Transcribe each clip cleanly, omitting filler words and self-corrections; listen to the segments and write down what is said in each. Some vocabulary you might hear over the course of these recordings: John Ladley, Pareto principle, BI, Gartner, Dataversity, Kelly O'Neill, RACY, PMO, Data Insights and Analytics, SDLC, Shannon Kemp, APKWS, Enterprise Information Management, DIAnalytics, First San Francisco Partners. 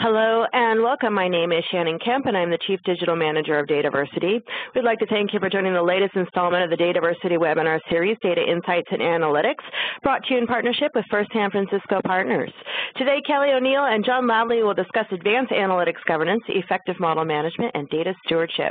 Hello and welcome. My name is Shannon Kemp and I'm the Chief Digital Manager of Dataversity. We'd like to thank you for joining the latest installment of the Dataversity webinar series, Data Insights and Analytics, brought to you in partnership with First San Francisco Partners. Today, Kelly O'Neill and John Ladley will discuss advanced analytics governance, effective model management, and data stewardship.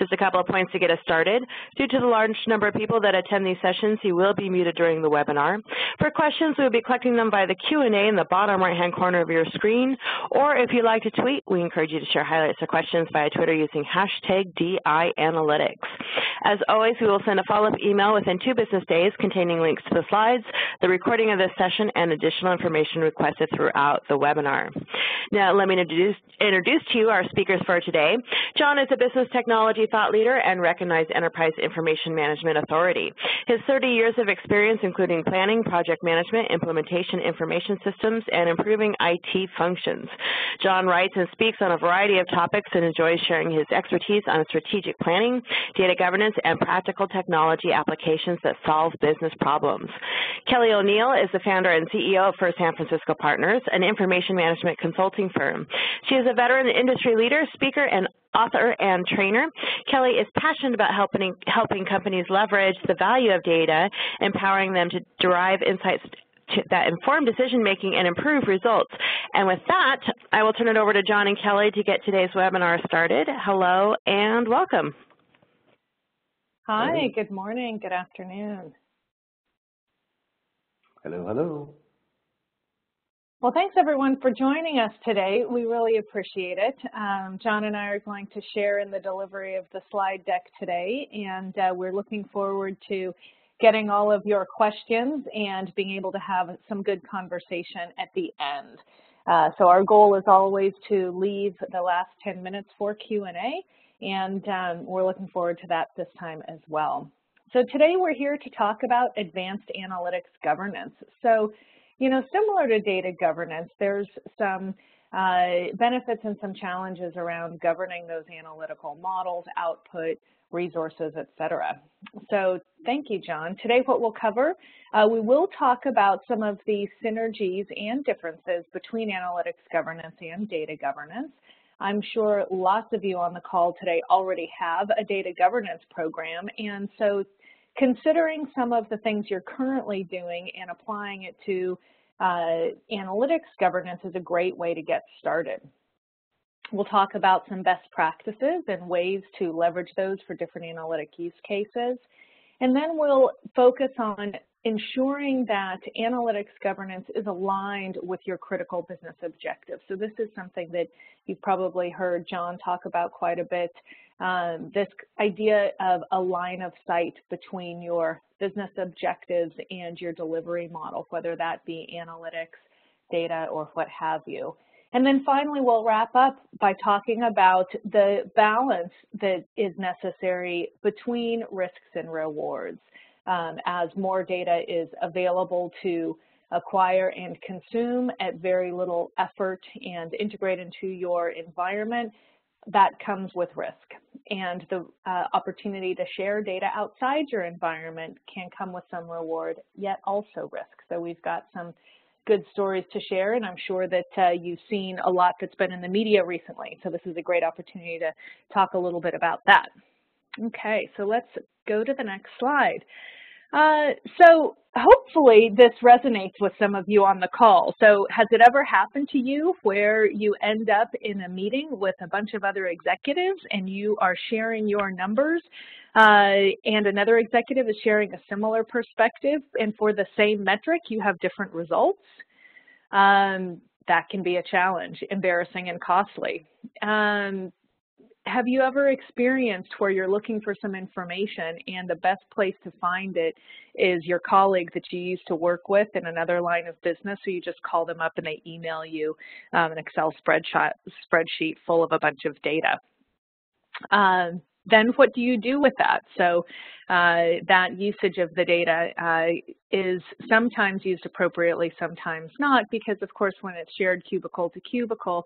Just a couple of points to get us started. Due to the large number of people that attend these sessions, you will be muted during the webinar. For questions, we will be collecting them by the Q&A in the bottom right-hand corner of your screen, or if you'd like to tweet, we encourage you to share highlights or questions via Twitter using hashtag DIAnalytics. As always, we will send a follow-up email within 2 business days containing links to the slides, the recording of this session, and additional information requested throughout the webinar. Now, let me introduce to you our speakers for today. John is a business technology thought leader and recognized Enterprise Information Management authority. His 30 years of experience, including planning, project management, implementation, information systems, and improving IT functions. John writes and speaks on a variety of topics and enjoys sharing his expertise on strategic planning, data governance, and practical technology applications that solve business problems. Kelly O'Neill is the founder and CEO of First San Francisco Partners, an information management consulting firm. She is a veteran industry leader, speaker, and author and trainer. Kelly is passionate about helping companies leverage the value of data, empowering them to derive insights that inform decision-making and improve results. And with that, I will turn it over to John and Kelly to get today's webinar started. Hello and welcome. Hi, good morning, good afternoon. Hello, hello. Well, thanks everyone for joining us today. We really appreciate it. John and I are going to share in the delivery of the slide deck today, and we're looking forward to getting all of your questions and being able to have some good conversation at the end. So our goal is always to leave the last 10 minutes for Q&A, and we're looking forward to that this time as well. So today we're here to talk about advanced analytics governance. So, you know, similar to data governance, there's some benefits and some challenges around governing those analytical models, output, resources, etc. So thank you, John. Today what we'll cover, we will talk about some of the synergies and differences between analytics governance and data governance. I'm sure lots of you on the call today already have a data governance program, and so considering some of the things you're currently doing and applying it to analytics governance is a great way to get started. We'll talk about some best practices and ways to leverage those for different analytic use cases. And then we'll focus on ensuring that analytics governance is aligned with your critical business objectives. So this is something that you've probably heard John talk about quite a bit, this idea of a line of sight between your business objectives and your delivery model, whether that be analytics, data, or what have you. And then finally, we'll wrap up by talking about the balance that is necessary between risks and rewards. As more data is available to acquire and consume at very little effort and integrate into your environment, that comes with risk. And the opportunity to share data outside your environment can come with some reward, yet also risk. So we've got some good stories to share, and I'm sure that you've seen a lot that's been in the media recently. So this is a great opportunity to talk a little bit about that. Okay, so let's go to the next slide. So hopefully this resonates with some of you on the call. So has it ever happened to you where you end up in a meeting with a bunch of other executives and you are sharing your numbers and another executive is sharing a similar perspective, and for the same metric you have different results? That can be a challenge, embarrassing and costly. Have you ever experienced where you're looking for some information and the best place to find it is your colleague that you used to work with in another line of business, so you just call them up and they email you an Excel spreadsheet full of a bunch of data? Then what do you do with that? So that usage of the data is sometimes used appropriately, sometimes not, because of course when it's shared cubicle to cubicle,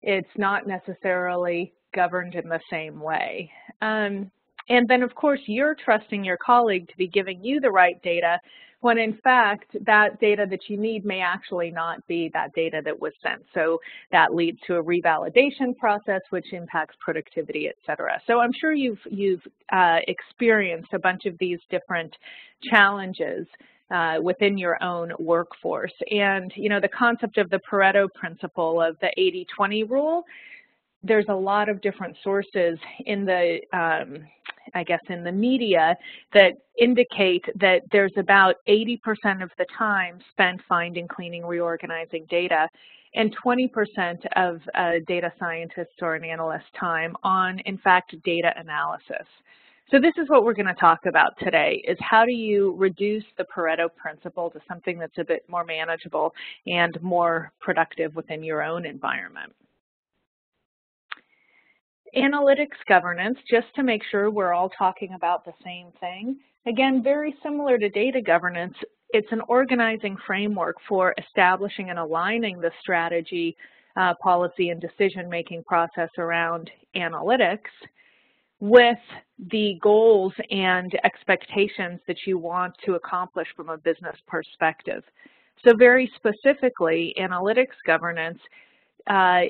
it's not necessarily governed in the same way. And then, of course, you're trusting your colleague to be giving you the right data when in fact that data that you need may actually not be that data that was sent. So that leads to a revalidation process, which impacts productivity, et cetera. So I'm sure you've experienced a bunch of these different challenges within your own workforce. And, you know, the concept of the Pareto principle of the 80-20 rule, there's a lot of different sources in the, I guess, in the media that indicate that there's about 80% of the time spent finding, cleaning, reorganizing data, and 20% of a data scientist or an analyst's time on, in fact, data analysis. So this is what we're going to talk about today, is how do you reduce the Pareto principle to something that's a bit more manageable and more productive within your own environment. Analytics governance, just to make sure we're all talking about the same thing. Again, very similar to data governance, it's an organizing framework for establishing and aligning the strategy, policy, and decision-making process around analytics with the goals and expectations that you want to accomplish from a business perspective. So very specifically, analytics governance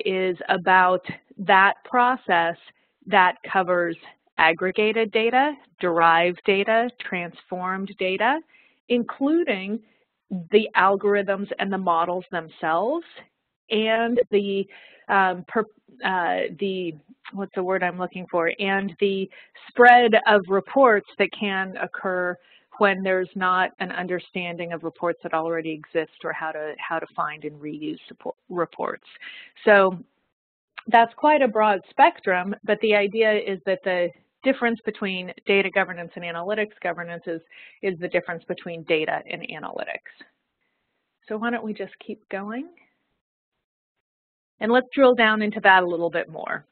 is about that process that covers aggregated data, derived data, transformed data, including the algorithms and the models themselves, and the spread of reports that can occur when there's not an understanding of reports that already exist or how to find and reuse reports. So that's quite a broad spectrum, but the idea is that the difference between data governance and analytics governance is the difference between data and analytics. So why don't we just keep going? And let's drill down into that a little bit more.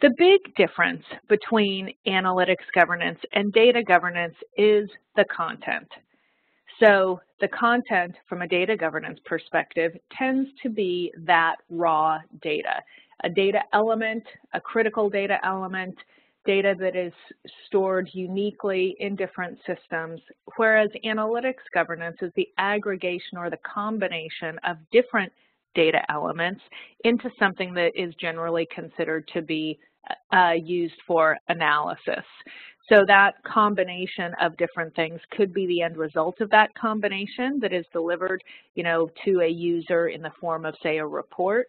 The big difference between analytics governance and data governance is the content. So the content from a data governance perspective tends to be that raw data, a data element, a critical data element, data that is stored uniquely in different systems, whereas analytics governance is the aggregation or the combination of different data elements into something that is generally considered to be used for analysis. So that combination of different things could be the end result of that combination that is delivered, you know, to a user in the form of, say, a report.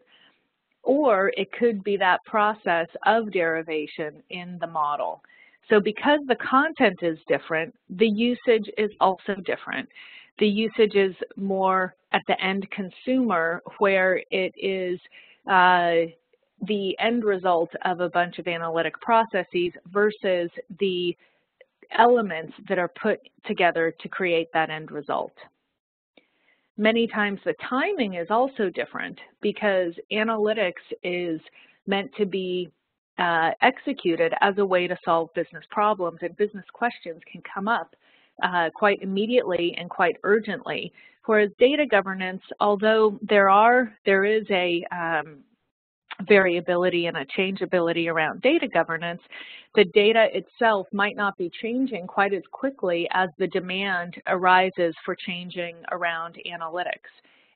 Or it could be that process of derivation in the model. So because the content is different, the usage is also different. The usage is more at the end consumer, where it is the end result of a bunch of analytic processes versus the elements that are put together to create that end result. Many times the timing is also different, because analytics is meant to be executed as a way to solve business problems, and business questions can come up quite immediately and quite urgently. Whereas data governance, although there is a variability and a changeability around data governance, the data itself might not be changing quite as quickly as the demand arises for changing around analytics.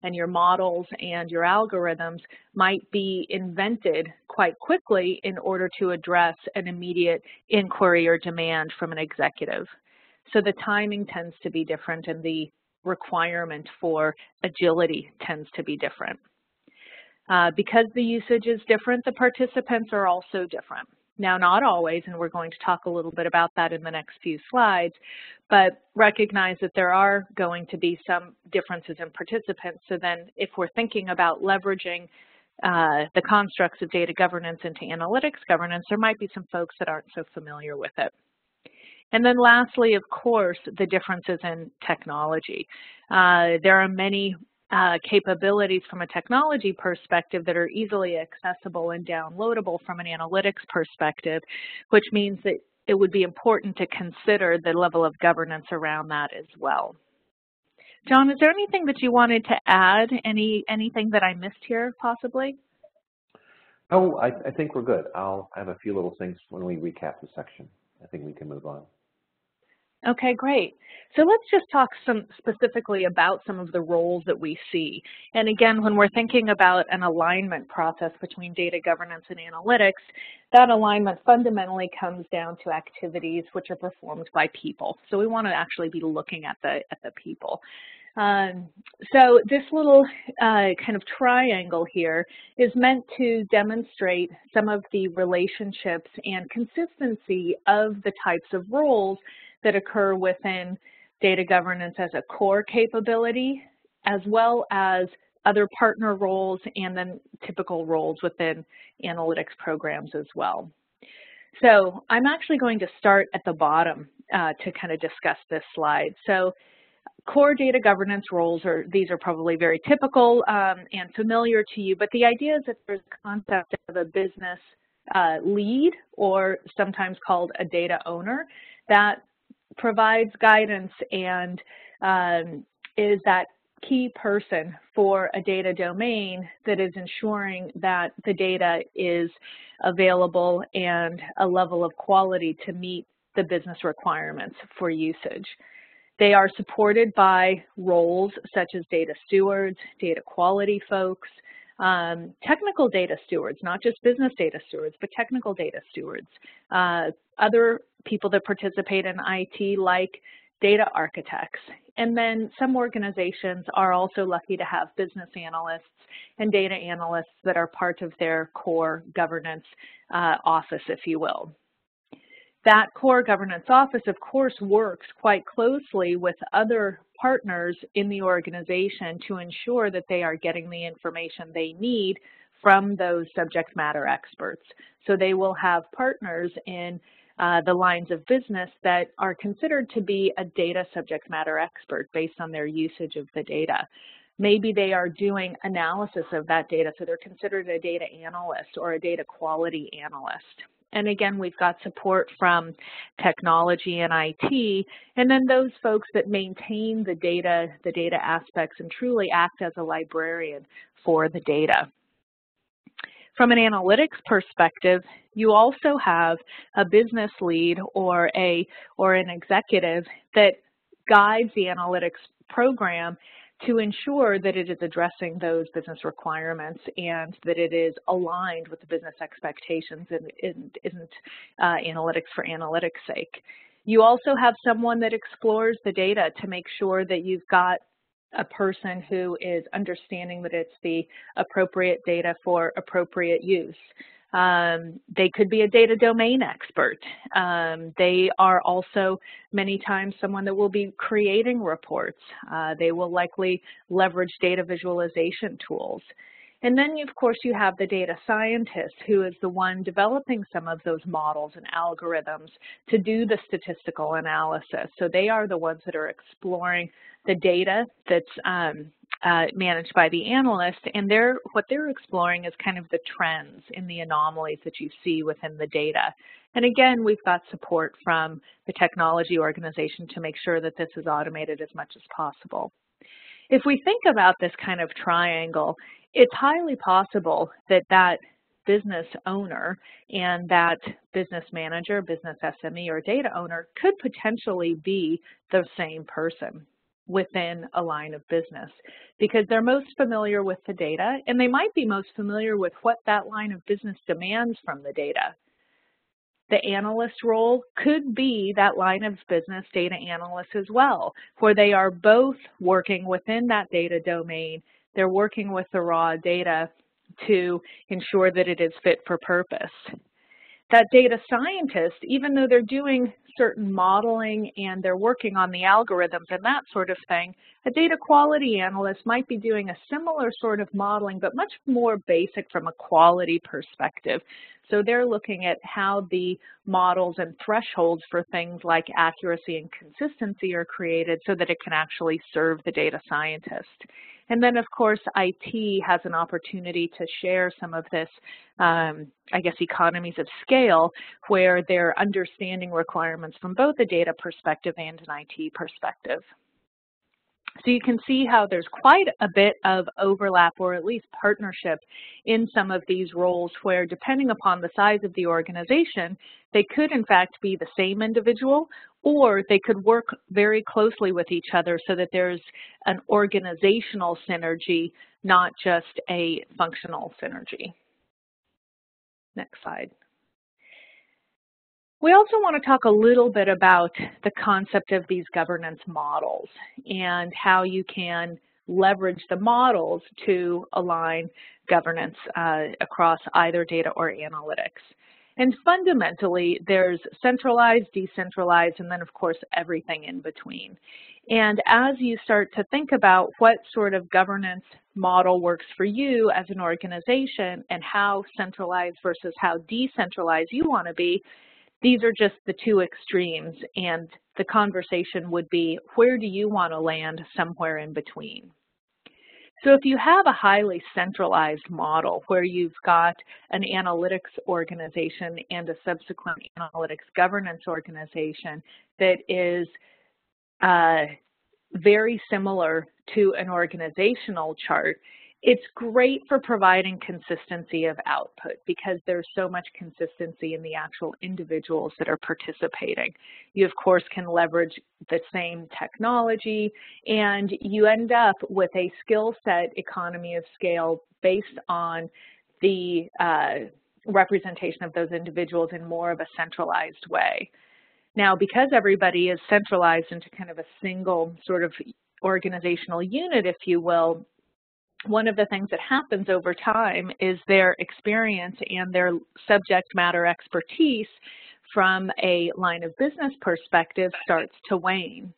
And your models and your algorithms might be invented quite quickly in order to address an immediate inquiry or demand from an executive. So the timing tends to be different, and the requirement for agility tends to be different. Because the usage is different, the participants are also different. Now, not always, and we're going to talk a little bit about that in the next few slides, but recognize that there are going to be some differences in participants. So then if we're thinking about leveraging the constructs of data governance into analytics governance, there might be some folks that aren't so familiar with it. And then lastly, of course, the differences in technology. There are many capabilities from a technology perspective that are easily accessible and downloadable from an analytics perspective, which means that it would be important to consider the level of governance around that as well. John, is there anything that you wanted to add? Anything that I missed here, possibly? Oh, I think we're good. I have a few little things when we recap the section. I think we can move on. Okay, great. So let's just talk some specifically about some of the roles that we see. And again, when we're thinking about an alignment process between data governance and analytics, that alignment fundamentally comes down to activities which are performed by people. So we want to actually be looking at the people. So this little kind of triangle here is meant to demonstrate some of the relationships and consistency of the types of roles that occur within data governance as a core capability, as well as other partner roles and then typical roles within analytics programs as well. So I'm actually going to start at the bottom to kind of discuss this slide. So core data governance roles, these are probably very typical and familiar to you, but the idea is that there's a concept of a business lead, or sometimes called a data owner, that provides guidance and is that key person for a data domain that is ensuring that the data is available and a level of quality to meet the business requirements for usage. They are supported by roles such as data stewards, data quality folks, technical data stewards, not just business data stewards, but technical data stewards. Other people that participate in IT, like data architects. And then some organizations are also lucky to have business analysts and data analysts that are part of their core governance office, if you will. That core governance office, of course, works quite closely with other partners in the organization to ensure that they are getting the information they need from those subject matter experts. So they will have partners in the lines of business that are considered to be a data subject matter expert based on their usage of the data. Maybe they are doing analysis of that data, so they're considered a data analyst or a data quality analyst. And again, we've got support from technology and IT, and then those folks that maintain the data aspects, and truly act as a librarian for the data. From an analytics perspective, you also have a business lead or an executive that guides the analytics program to ensure that it is addressing those business requirements and that it is aligned with the business expectations and isn't analytics for analytics' sake. You also have someone that explores the data to make sure that you've got a person who is understanding that it's the appropriate data for appropriate use. They could be a data domain expert. They are also many times someone that will be creating reports. They will likely leverage data visualization tools. And then, of course, you have the data scientist, who is the one developing some of those models and algorithms to do the statistical analysis. So they are the ones that are exploring the data that's managed by the analyst, and what they're exploring is kind of the trends and the anomalies that you see within the data. And again, we've got support from the technology organization to make sure that this is automated as much as possible. If we think about this kind of triangle, it's highly possible that that business owner and that business manager, business SME, or data owner could potentially be the same person within a line of business, because they're most familiar with the data, and they might be most familiar with what that line of business demands from the data. The analyst role could be that line of business data analyst as well, where they are both working within that data domain. They're working with the raw data to ensure that it is fit for purpose. That data scientist, even though they're doing certain modeling and they're working on the algorithms and that sort of thing, a data quality analyst might be doing a similar sort of modeling, but much more basic from a quality perspective. So they're looking at how the models and thresholds for things like accuracy and consistency are created so that it can actually serve the data scientist. And then, of course, IT has an opportunity to share some of this, I guess, economies of scale, where they're understanding requirements from both a data perspective and an IT perspective. So you can see how there's quite a bit of overlap, or at least partnership, in some of these roles where, depending upon the size of the organization, they could in fact be the same individual, or they could work very closely with each other so that there's an organizational synergy, not just a functional synergy. Next slide. We also want to talk a little bit about the concept of these governance models and how you can leverage the models to align governance across either data or analytics. And fundamentally, there's centralized, decentralized, and then of course everything in between. And as you start to think about what sort of governance model works for you as an organization and how centralized versus how decentralized you want to be, these are just the two extremes, and the conversation would be, where do you want to land somewhere in between? So if you have a highly centralized model where you've got an analytics organization and a subsequent analytics governance organization that is very similar to an organizational chart, it's great for providing consistency of output because there's so much consistency in the actual individuals that are participating. You, of course, can leverage the same technology, and you end up with a skill set economy of scale based on the representation of those individuals in more of a centralized way. Now, because everybody is centralized into kind of a single sort of organizational unit, if you will, one of the things that happens over time is their experience and their subject matter expertise from a line of business perspective starts to wane.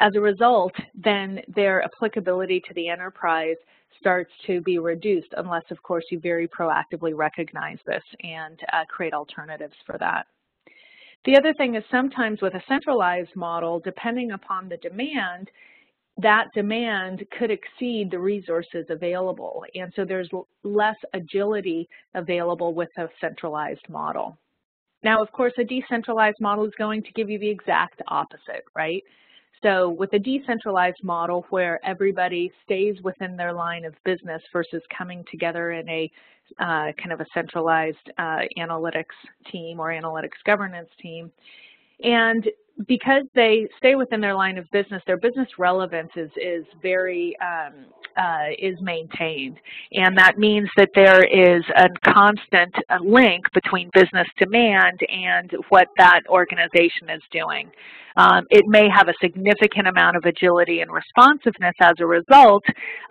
As a result, then their applicability to the enterprise starts to be reduced, unless, of course, you very proactively recognize this and create alternatives for that. The other thing is, sometimes with a centralized model, depending upon the demand, that demand could exceed the resources available, and so there's less agility available with a centralized model. Now, of course, a decentralized model is going to give you the exact opposite, right? So with a decentralized model where everybody stays within their line of business versus coming together in a kind of a centralized analytics team or analytics governance team, and because they stay within their line of business, their business relevance is maintained. And that means that there is a constant link between business demand and what that organization is doing. It may have a significant amount of agility and responsiveness as a result,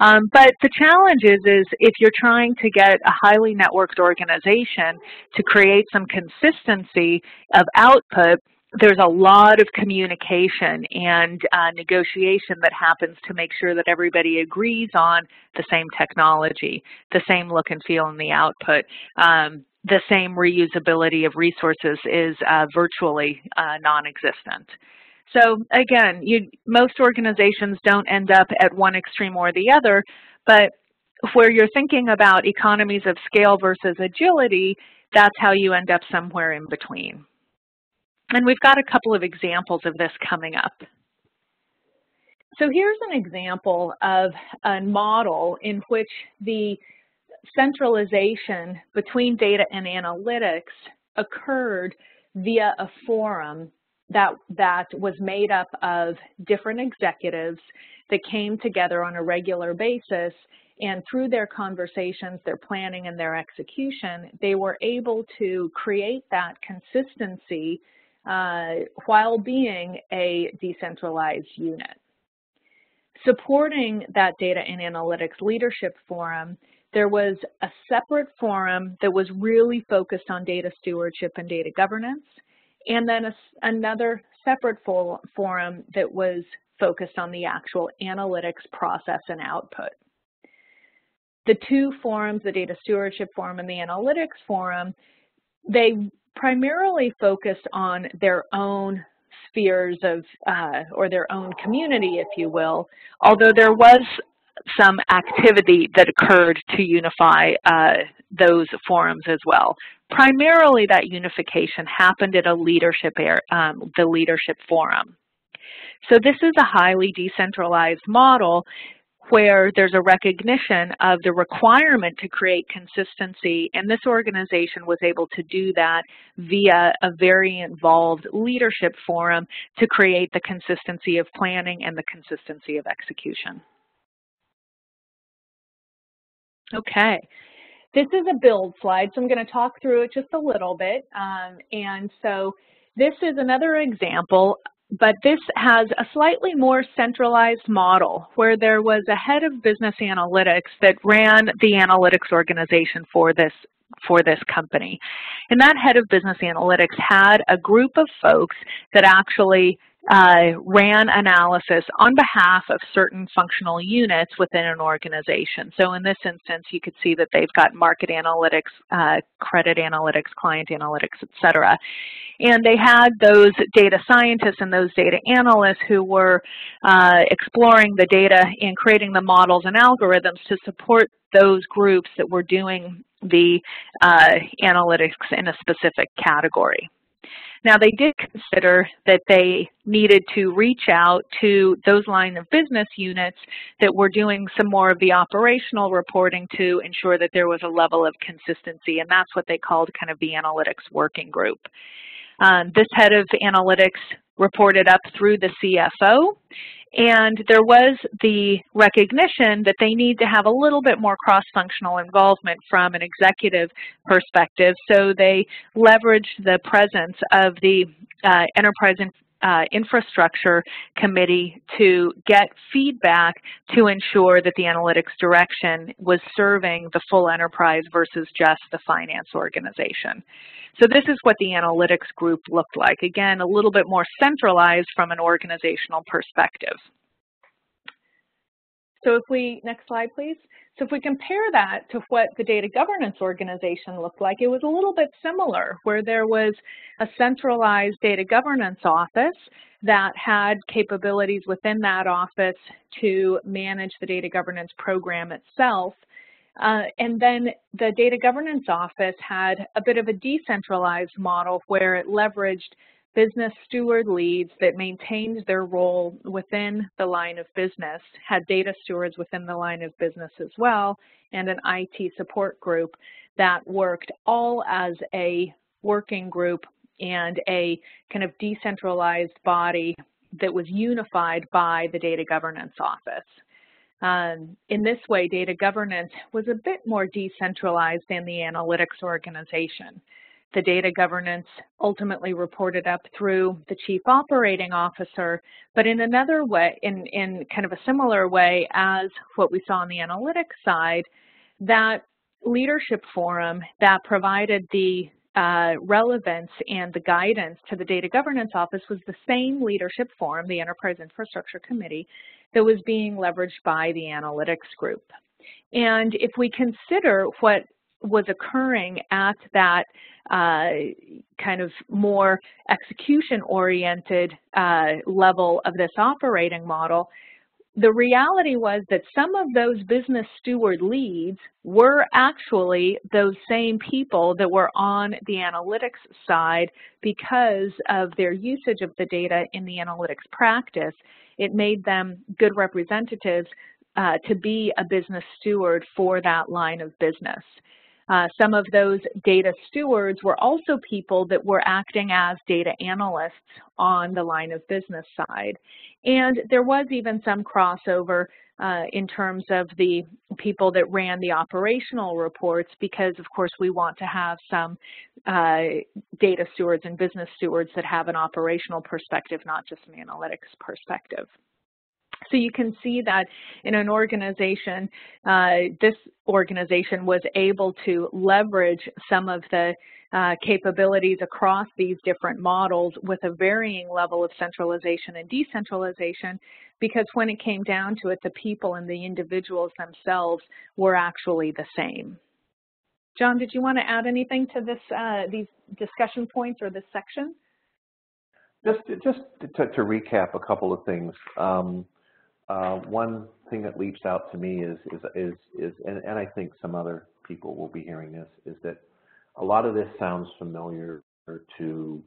but the challenge is if you're trying to get a highly networked organization to create some consistency of output, there's a lot of communication and negotiation that happens to make sure that everybody agrees on the same technology, the same look and feel in the output. The same reusability of resources is virtually non-existent. So again, most organizations don't end up at one extreme or the other, but where you're thinking about economies of scale versus agility, that's how you end up somewhere in between. And we've got a couple of examples of this coming up. So here's an example of a model in which the centralization between data and analytics occurred via a forum that was made up of different executives that came together on a regular basis, and through their conversations, their planning, and their execution, they were able to create that consistency while being a decentralized unit. Supporting that data and analytics leadership forum, there was a separate forum that was really focused on data stewardship and data governance, and then another separate forum that was focused on the actual analytics process and output. The two forums, the data stewardship forum and the analytics forum, they primarily focused on their own spheres of, or their own community, if you will, although there was some activity that occurred to unify those forums as well. Primarily, that unification happened at the leadership forum. So this is a highly decentralized model where there's a recognition of the requirement to create consistency, and this organization was able to do that via a very involved leadership forum to create the consistency of planning and the consistency of execution. Okay, this is a build slide, so I'm going to talk through it just a little bit, and so this is another example. But this has a slightly more centralized model where there was a head of business analytics that ran the analytics organization for this company. And that head of business analytics had a group of folks that actually ran analysis on behalf of certain functional units within an organization. So in this instance, you could see that they've got market analytics, credit analytics, client analytics, etc. And they had those data scientists and those data analysts who were exploring the data and creating the models and algorithms to support those groups that were doing the analytics in a specific category. Now, they did consider that they needed to reach out to those line of business units that were doing some more of the operational reporting to ensure that there was a level of consistency, and that's what they called kind of the analytics working group. This head of analytics reported up through the CFO, and there was the recognition that they need to have a little bit more cross-functional involvement from an executive perspective, so they leveraged the presence of the Enterprise Infrastructure Committee to get feedback to ensure that the analytics direction was serving the full enterprise versus just the finance organization. So this is what the analytics group looked like. Again, a little bit more centralized from an organizational perspective. So if we, next slide please. So if we compare that to what the data governance organization looked like, it was a little bit similar, where there was a centralized data governance office that had capabilities within that office to manage the data governance program itself. And then the data governance office had a bit of a decentralized model where it leveraged business steward leads that maintained their role within the line of business, had data stewards within the line of business as well, and an IT support group that worked all as a working group and a kind of decentralized body that was unified by the data governance office. In this way, data governance was a bit more decentralized than the analytics organization. The data governance ultimately reported up through the chief operating officer, but in another way, in kind of a similar way as what we saw on the analytics side, that leadership forum that provided the relevance and the guidance to the data governance office was the same leadership forum, the Enterprise Infrastructure Committee, that was being leveraged by the analytics group. And if we consider what was occurring at that kind of more execution-oriented level of this operating model, the reality was that some of those business steward leads were actually those same people that were on the analytics side because of their usage of the data in the analytics practice. It made them good representatives to be a business steward for that line of business. Some of those data stewards were also people that were acting as data analysts on the line of business side. And there was even some crossover in terms of the people that ran the operational reports, because of course we want to have some data stewards and business stewards that have an operational perspective, not just an analytics perspective. So you can see that in an organization, this organization was able to leverage some of the capabilities across these different models with a varying level of centralization and decentralization, because when it came down to it, the people and the individuals themselves were actually the same. John, did you want to add anything to this, these discussion points or this section? Just to recap a couple of things. One thing that leaps out to me is and I think some other people will be hearing this, is that a lot of this sounds familiar to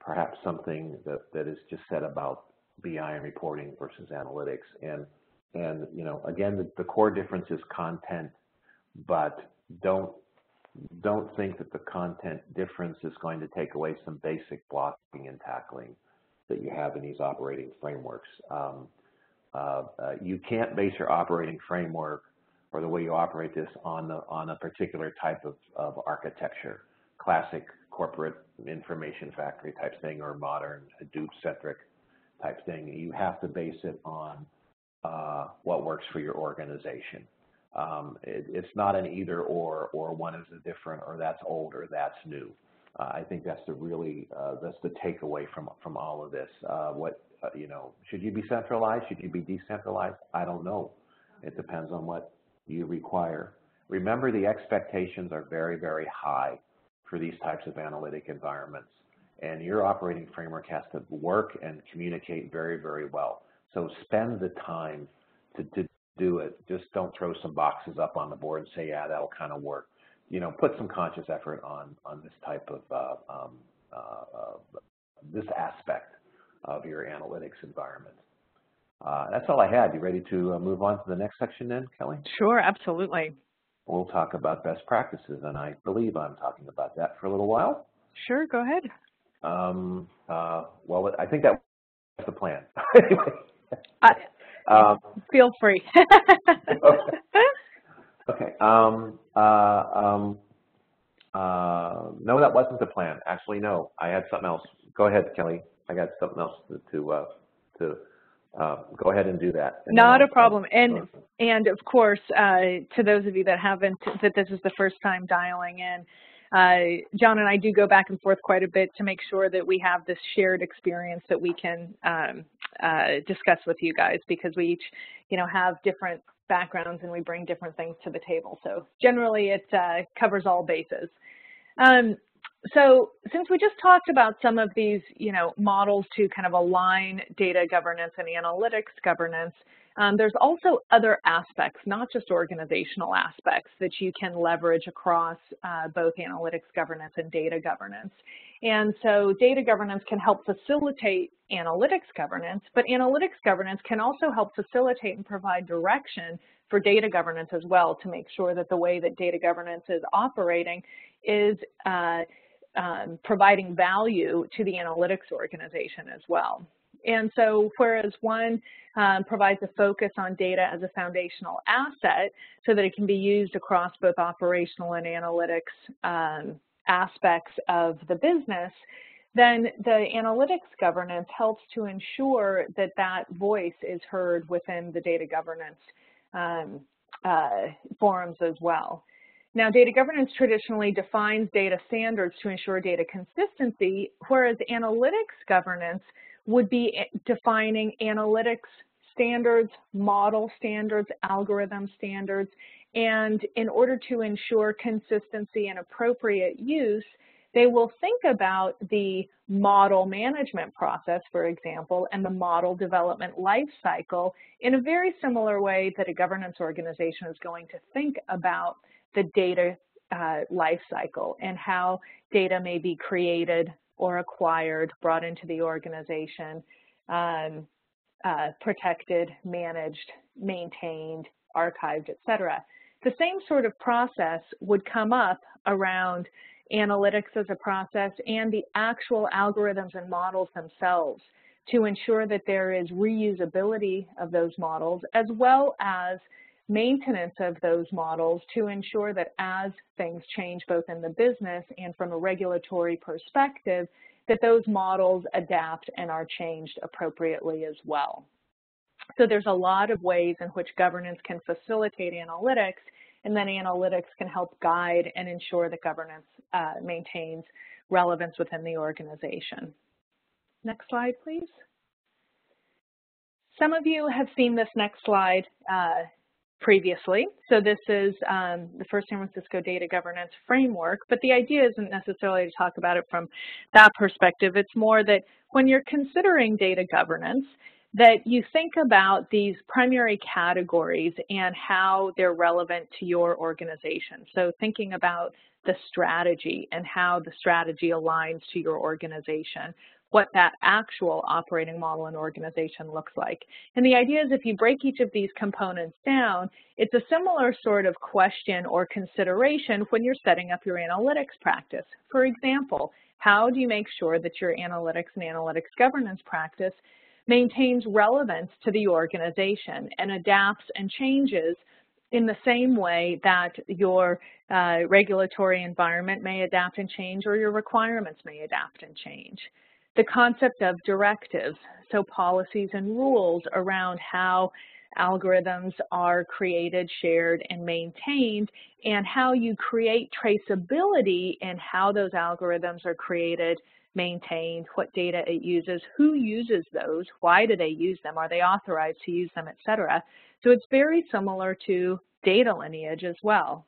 perhaps something that is just said about BI and reporting versus analytics. And you know, again, the core difference is content, but don't think that the content difference is going to take away some basic blocking and tackling that you have in these operating frameworks. You can't base your operating framework or the way you operate this on a particular type of architecture, classic corporate information factory type thing or modern Hadoop-centric type thing. You have to base it on what works for your organization. It's not an either or one is different or that's old or that's new. I think that's the really that's the takeaway from all of this. You know, should you be centralized? Should you be decentralized? I don't know. It depends on what you require. Remember, the expectations are very, very high for these types of analytic environments, and your operating framework has to work and communicate very, very well. So spend the time to do it. Just don't throw some boxes up on the board and say, yeah, that'll kind of work. You know, put some conscious effort on this type of this aspect of your analytics environment. That's all I had. You ready to move on to the next section then, Kelly? Sure, absolutely. We'll talk about best practices, and I believe I'm talking about that for a little while. Sure, go ahead. Well, I think that's the plan. Anyway. Feel free. Okay. No, that wasn't the plan. Actually, no, I had something else. Go ahead, Kelly. I got something else to go ahead and do that. Not a problem. And of course, to those of you that haven't, that this is the first time dialing in, John and I do go back and forth quite a bit to make sure that we have this shared experience that we can discuss with you guys, because we each, you know, have different backgrounds and we bring different things to the table. So generally it covers all bases. So since we just talked about some of these, you know, models to kind of align data governance and analytics governance, there's also other aspects, not just organizational aspects, that you can leverage across both analytics governance and data governance. And so data governance can help facilitate analytics governance, but analytics governance can also help facilitate and provide direction for data governance as well, to make sure that the way that data governance is operating is providing value to the analytics organization as well. And so whereas one provides a focus on data as a foundational asset so that it can be used across both operational and analytics aspects of the business, then the analytics governance helps to ensure that that voice is heard within the data governance forums as well. Now, data governance traditionally defines data standards to ensure data consistency, whereas analytics governance would be defining analytics standards, model standards, algorithm standards, and in order to ensure consistency and appropriate use, they will think about the model management process, for example, and the model development lifecycle in a very similar way that a governance organization is going to think about the data lifecycle and how data may be created or acquired, brought into the organization, protected, managed, maintained, archived, etc. The same sort of process would come up around analytics as a process and the actual algorithms and models themselves, to ensure that there is reusability of those models as well as maintenance of those models, to ensure that as things change both in the business and from a regulatory perspective, that those models adapt and are changed appropriately as well. So there's a lot of ways in which governance can facilitate analytics, and then analytics can help guide and ensure that governance maintains relevance within the organization. Next slide, please. Some of you have seen this next slide previously. So this is the First San Francisco Data Governance Framework, but the idea isn't necessarily to talk about it from that perspective. It's more that when you're considering data governance, that you think about these primary categories and how they're relevant to your organization. So thinking about the strategy and how the strategy aligns to your organization, what that actual operating model and organization looks like. And the idea is if you break each of these components down, it's a similar sort of question or consideration when you're setting up your analytics practice. For example, how do you make sure that your analytics and analytics governance practice maintains relevance to the organization and adapts and changes in the same way that your regulatory environment may adapt and change, or your requirements may adapt and change? The concept of directives, so policies and rules around how algorithms are created, shared, and maintained, and how you create traceability in how those algorithms are created, maintained, what data it uses, who uses those, why do they use them, are they authorized to use them, etc. So it's very similar to data lineage as well.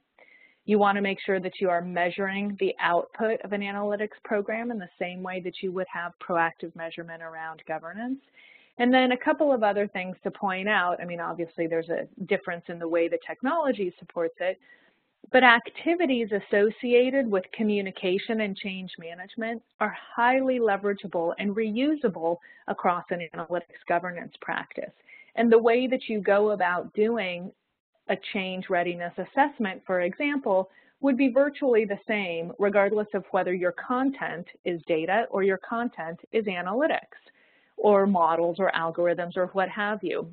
You want to make sure that you are measuring the output of an analytics program in the same way that you would have proactive measurement around governance. And then a couple of other things to point out. I mean, obviously there's a difference in the way the technology supports it, but activities associated with communication and change management are highly leverageable and reusable across an analytics governance practice. And the way that you go about doing a change readiness assessment, for example, would be virtually the same regardless of whether your content is data or your content is analytics or models or algorithms or what have you.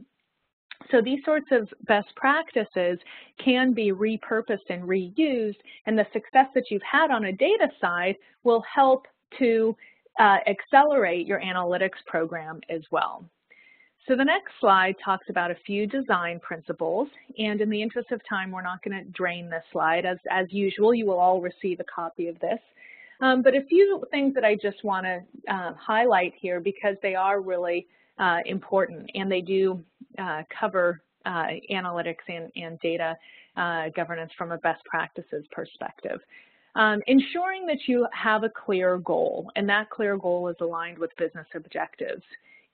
So these sorts of best practices can be repurposed and reused, and the success that you've had on a data side will help to accelerate your analytics program as well. So the next slide talks about a few design principles, and in the interest of time, we're not going to drain this slide. As usual, you will all receive a copy of this. But a few things that I just want to highlight here because they are really important, and they do cover analytics and data governance from a best practices perspective. Ensuring that you have a clear goal, and that clear goal is aligned with business objectives.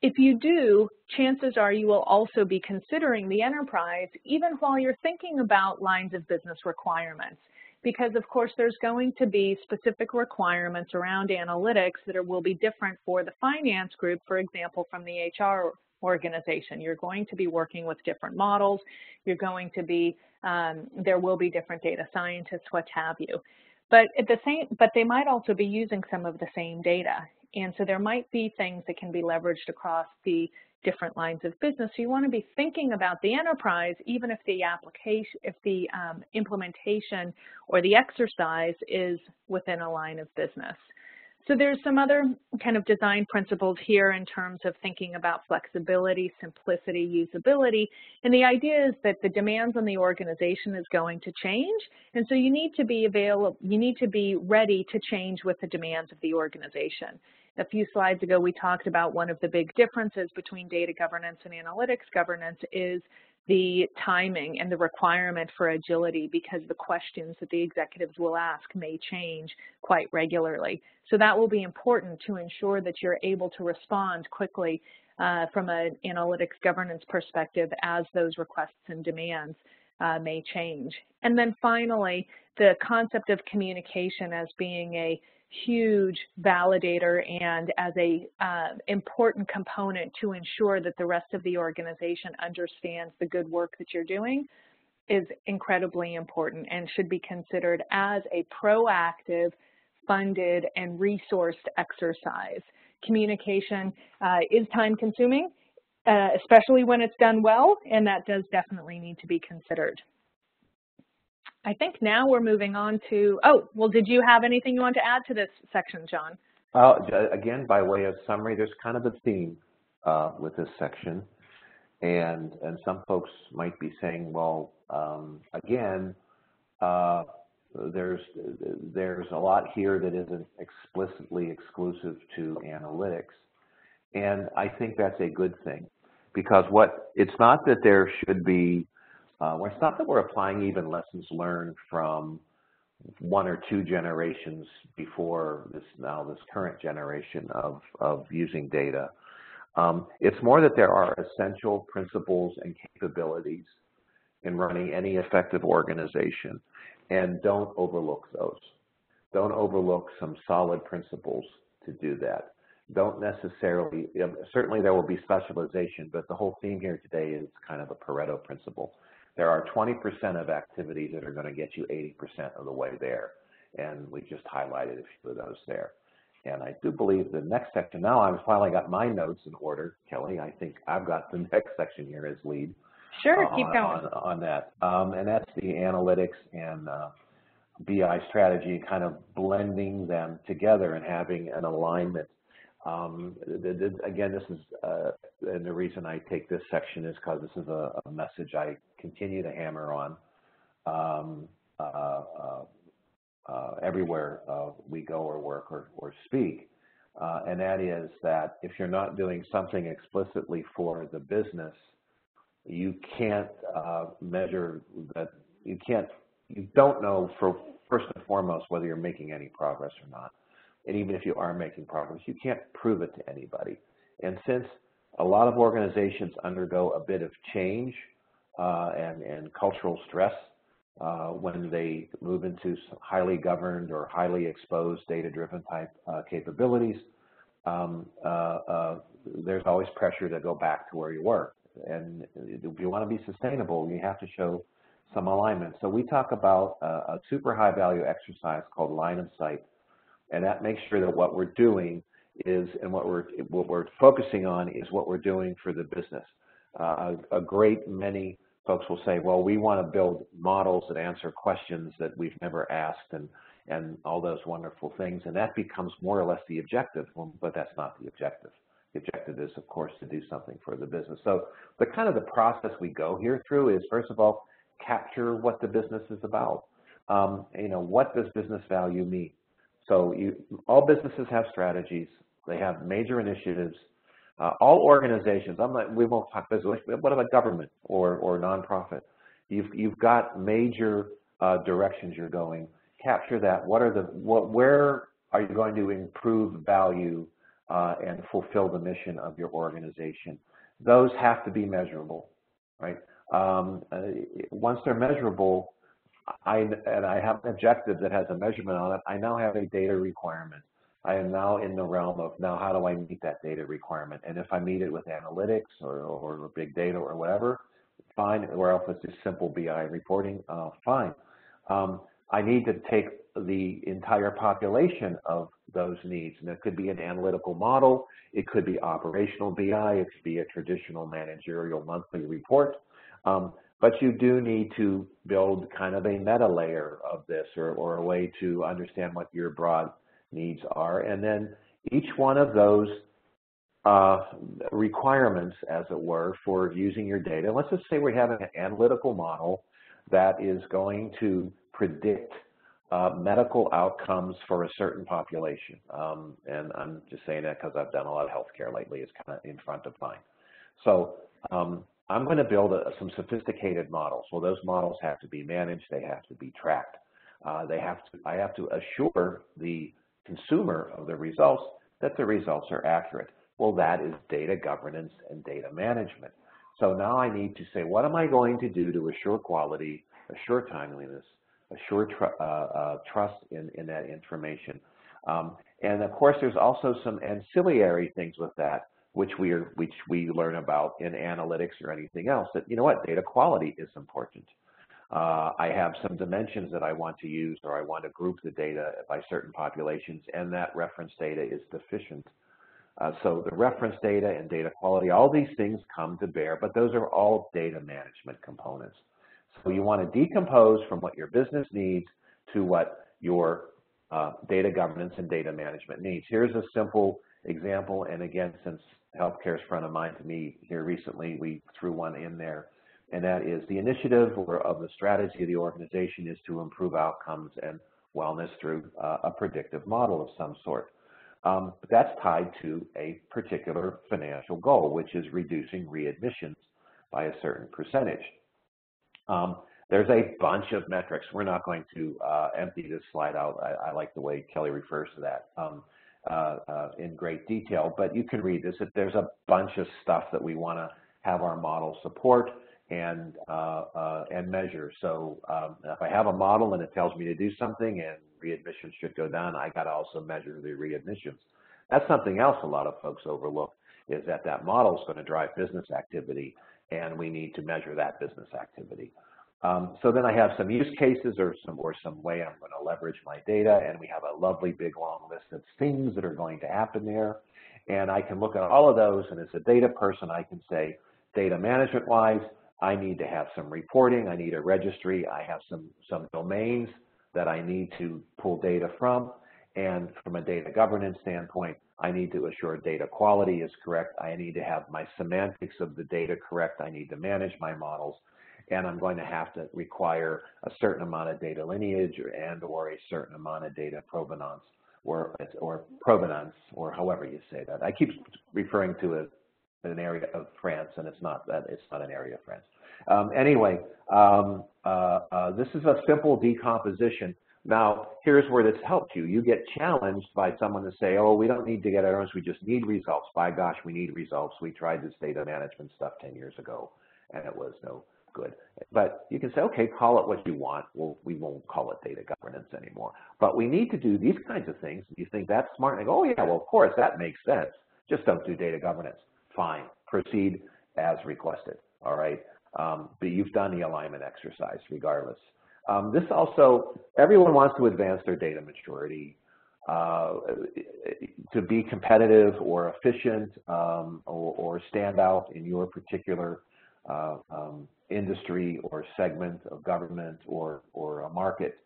If you do, chances are you will also be considering the enterprise even while you're thinking about lines of business requirements, because of course there's going to be specific requirements around analytics that will be different for the finance group, for example, from the HR organization. You're going to be working with different models. You're going to be, there will be different data scientists, what have you. But they might also be using some of the same data. And so there might be things that can be leveraged across the different lines of business. So you want to be thinking about the enterprise, even if the application, if the implementation or the exercise is within a line of business. So there's some other kind of design principles here in terms of thinking about flexibility, simplicity, usability. And the idea is that the demands on the organization is going to change. And so you need to be available, you need to be ready to change with the demands of the organization. A few slides ago, we talked about one of the big differences between data governance and analytics governance is the timing and the requirement for agility, because the questions that the executives will ask may change quite regularly. So that will be important to ensure that you're able to respond quickly from an analytics governance perspective as those requests and demands may change. And then finally, the concept of communication as being a huge validator and as a important component to ensure that the rest of the organization understands the good work that you're doing is incredibly important and should be considered as a proactive, funded, and resourced exercise. Communication is time-consuming, especially when it's done well, and that does definitely need to be considered. I think now we're moving on to, oh, well, did you have anything you want to add to this section, John? Again, by way of summary, there's kind of a theme with this section. And some folks might be saying, well, again, there's a lot here that isn't explicitly exclusive to analytics. And I think that's a good thing, because what it's not that there should be, it's not that we're applying even lessons learned from one or two generations before this, now this current generation of using data. It's more that there are essential principles and capabilities in running any effective organization, and don't overlook those. Don't overlook some solid principles to do that. don't necessarily, certainly there will be specialization, but the whole theme here today is kind of a Pareto principle. There are 20% of activities that are going to get you 80% of the way there, and we just highlighted a few of those there. And I do believe the next section, now I've finally got my notes in order, Kelly, I think I've got the next section here as lead. Sure, keep going. On that. And that's the analytics and BI strategy, kind of blending them together and having an alignment. Again, this is, and the reason I take this section is because this is a message I continue to hammer on everywhere we go or work or speak. And that is that if you're not doing something explicitly for the business, you can't measure that, you don't know for first and foremost whether you're making any progress or not. And even if you are making progress, you can't prove it to anybody. And since a lot of organizations undergo a bit of change and cultural stress when they move into highly governed or highly exposed data-driven type capabilities, there's always pressure to go back to where you were. And if you want to be sustainable, you have to show some alignment. So we talk about a super high value exercise called line of sight, and that makes sure that what we're doing is, and what we're focusing on is what we're doing for the business. A great many folks will say, well, we want to build models that answer questions that we've never asked and all those wonderful things, and that becomes more or less the objective, but that's not the objective. The objective is, of course, to do something for the business. So the kind of the process we go here through is, first of all, capture what the business is about. What does business value mean? So all businesses have strategies. They have major initiatives. All organizations, we won't talk business, but what about government or nonprofit? You've got major directions you're going. Capture that. Where are you going to improve value and fulfill the mission of your organization? Those have to be measurable, right? Once they're measurable, and I have an objective that has a measurement on it, I now have a data requirement. I am now in the realm of, now how do I meet that data requirement? And if I meet it with analytics or big data or whatever, fine, or else it's just simple BI reporting, fine. I need to take the entire population of those needs. And it could be an analytical model, it could be operational BI, it could be a traditional managerial monthly report. But you do need to build kind of a meta layer of this or a way to understand what your broad needs are. And then each one of those requirements, as it were, for using your data, let's just say we have an analytical model that is going to predict medical outcomes for a certain population. And I'm just saying that because I've done a lot of healthcare lately. It's kind of in front of mine. So I'm going to build some sophisticated models. Well, those models have to be managed. They have to be tracked. I have to assure the consumer of the results that the results are accurate. Well, that is data governance and data management. So now I need to say, what am I going to do to assure quality, assure timeliness, assure trust in that information? And of course, there's also some ancillary things with that, which we learn about in analytics or anything else, that, you know what, data quality is important. I have some dimensions that I want to use, or I want to group the data by certain populations, and that reference data is deficient. So the reference data and data quality, all these things come to bear, but those are all data management components. So you want to decompose from what your business needs to what your data governance and data management needs. Here's a simple example, and again, since healthcare is front of mind to me here recently, we threw one in there, and that is the initiative or of the strategy of the organization is to improve outcomes and wellness through a predictive model of some sort. But that's tied to a particular financial goal, which is reducing readmissions by a certain percentage. There's a bunch of metrics. We're not going to empty this slide out. I like the way Kelly refers to that in great detail, but you can read this. There's a bunch of stuff that we want to have our model support and measure. So if I have a model and it tells me to do something and readmissions should go down, I got to also measure the readmissions. That's something else a lot of folks overlook, is that that model is going to drive business activity, and we need to measure that business activity. So then I have some use cases or some way I'm going to leverage my data, and we have a lovely big long list of things that are going to happen there. And I can look at all of those, and as a data person, I can say, data management-wise, I need to have some reporting, I need a registry, I have some domains that I need to pull data from. And from a data governance standpoint, I need to assure data quality is correct. I need to have my semantics of the data correct. I need to manage my models. And I'm going to have to require a certain amount of data lineage or a certain amount of data provenance or however you say that. I keep referring to an area of France, and it's not an area of France. This is a simple decomposition. Now, here's where this helps you. You get challenged by someone to say, oh, we don't need to get our own, we just need results. By gosh, we need results. We tried this data management stuff 10 years ago, and it was no good. But you can say, okay, call it what you want. Well, we won't call it data governance anymore. But we need to do these kinds of things. You think that's smart? And go, oh, yeah, well, of course, that makes sense. Just don't do data governance. Fine. Proceed as requested, all right? But you've done the alignment exercise regardless. This also, everyone wants to advance their data maturity to be competitive or efficient or stand out in your particular industry or segment of government or a market.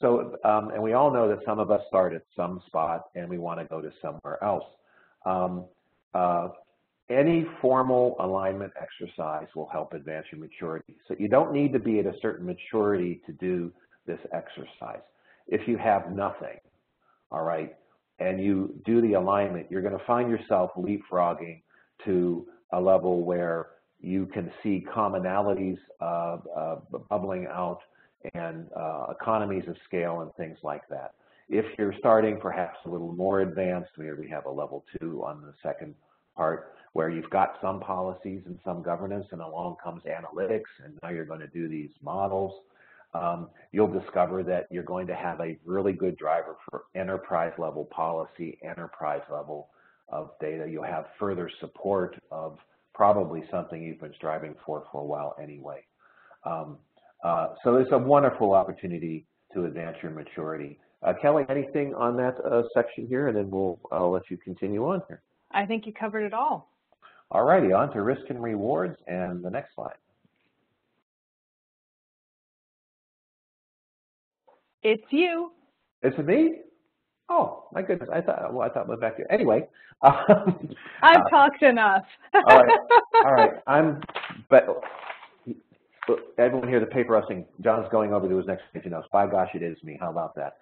So, and we all know that some of us start at some spot and we want to go to somewhere else. Any formal alignment exercise will help advance your maturity. So you don't need to be at a certain maturity to do this exercise. If you have nothing, all right, and you do the alignment, you're going to find yourself leapfrogging to a level where you can see commonalities bubbling out and economies of scale and things like that. If you're starting perhaps a little more advanced, here we have a level 2 on the second part, where you've got some policies and some governance, and along comes analytics, and now you're going to do these models, you'll discover that you're going to have a really good driver for enterprise-level policy, enterprise level of data. You'll have further support of probably something you've been striving for a while anyway. So it's a wonderful opportunity to advance your maturity. Kelly, anything on that section here, and then I'll let you continue on here. I think you covered it all. All righty, on to risk and rewards, and the next slide. It's you. It's me? Oh, my goodness. I thought it went back to you. Anyway. I've talked enough. All right. All right. But everyone hear the paper rustling. John's going over to his next page, and by gosh, it is me. How about that?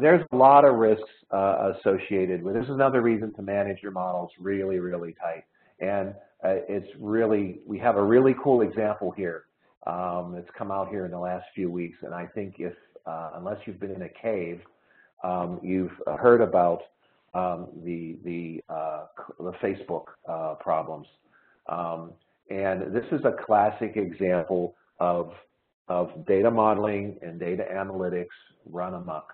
There's a lot of risks associated with this. Is another reason to manage your models really, really tight. And we have a really cool example here. It's come out here in the last few weeks, and I think unless you've been in a cave, you've heard about the Facebook problems. And this is a classic example of data modeling and data analytics run amok.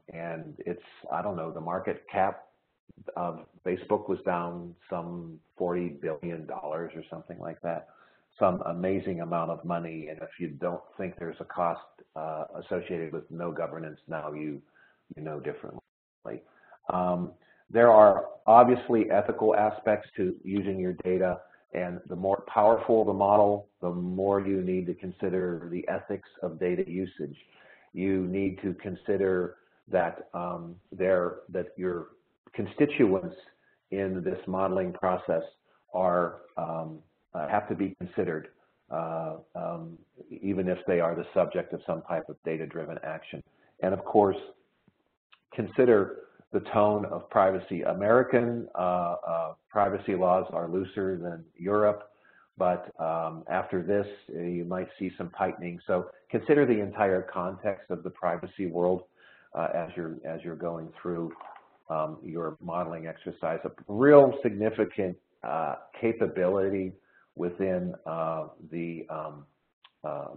And it's, I don't know, the market cap of Facebook was down some $40 billion or something like that, some amazing amount of money. And if you don't think there's a cost associated with no governance, now you know differently. There are obviously ethical aspects to using your data. And the more powerful the model, the more you need to consider the ethics of data usage. You need to consider that that your constituents in this modeling process are have to be considered, even if they are the subject of some type of data-driven action. And of course, consider the tone of privacy. American privacy laws are looser than Europe, but after this, you might see some tightening. So consider the entire context of the privacy world as you're going through your modeling exercise. A real significant capability within the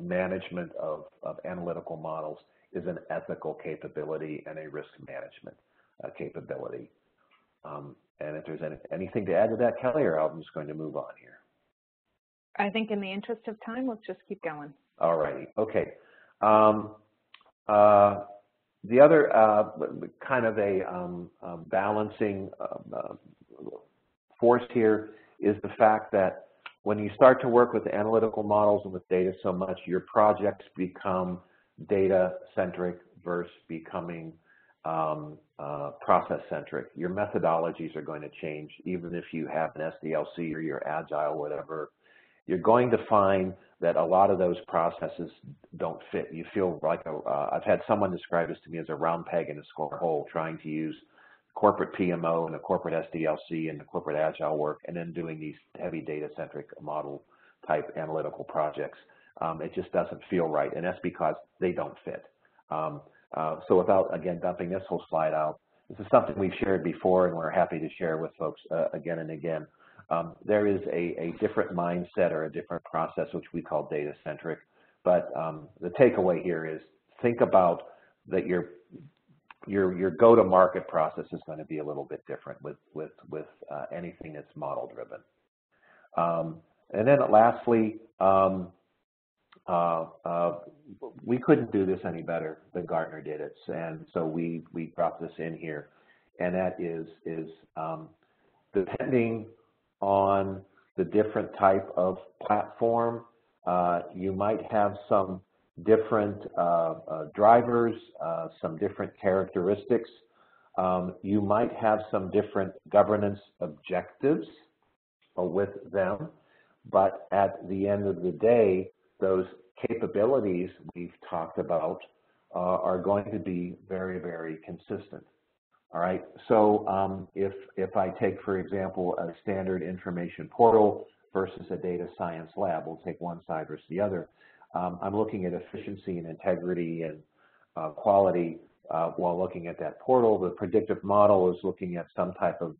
management of analytical models is an ethical capability and a risk management capability. And if there's anything to add to that, Kelly, or I'm just going to move on here. I think in the interest of time, let's just keep going. All righty. Okay. The other kind of a balancing force here is the fact that when you start to work with analytical models and with data so much, your projects become data-centric versus becoming process-centric. Your methodologies are going to change, even if you have an SDLC or you're agile, whatever. You're going to find that a lot of those processes don't fit. You feel like I've had someone describe this to me as a round peg in a square hole, trying to use corporate PMO and the corporate SDLC and the corporate agile work, and then doing these heavy data-centric model type analytical projects. It just doesn't feel right, and that's because they don't fit. So without, again, dumping this whole slide out, this is something we've shared before and we're happy to share with folks again and again. There is a different mindset or a different process, which we call data-centric. But the takeaway here is think about that your go-to-market process is going to be a little bit different with anything that's model-driven. And then lastly, we couldn't do this any better than Gartner did it, and so we dropped this in here, and that is depending on the different type of platform, you might have some different drivers, some different characteristics. You might have some different governance objectives with them, but at the end of the day, those capabilities we've talked about are going to be very, very consistent. All right, so if I take, for example, a standard information portal versus a data science lab, we'll take one side versus the other. I'm looking at efficiency and integrity and quality while looking at that portal. The predictive model is looking at some type of